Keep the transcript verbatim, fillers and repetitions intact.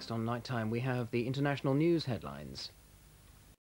Next on Nighttime, we have the international news headlines.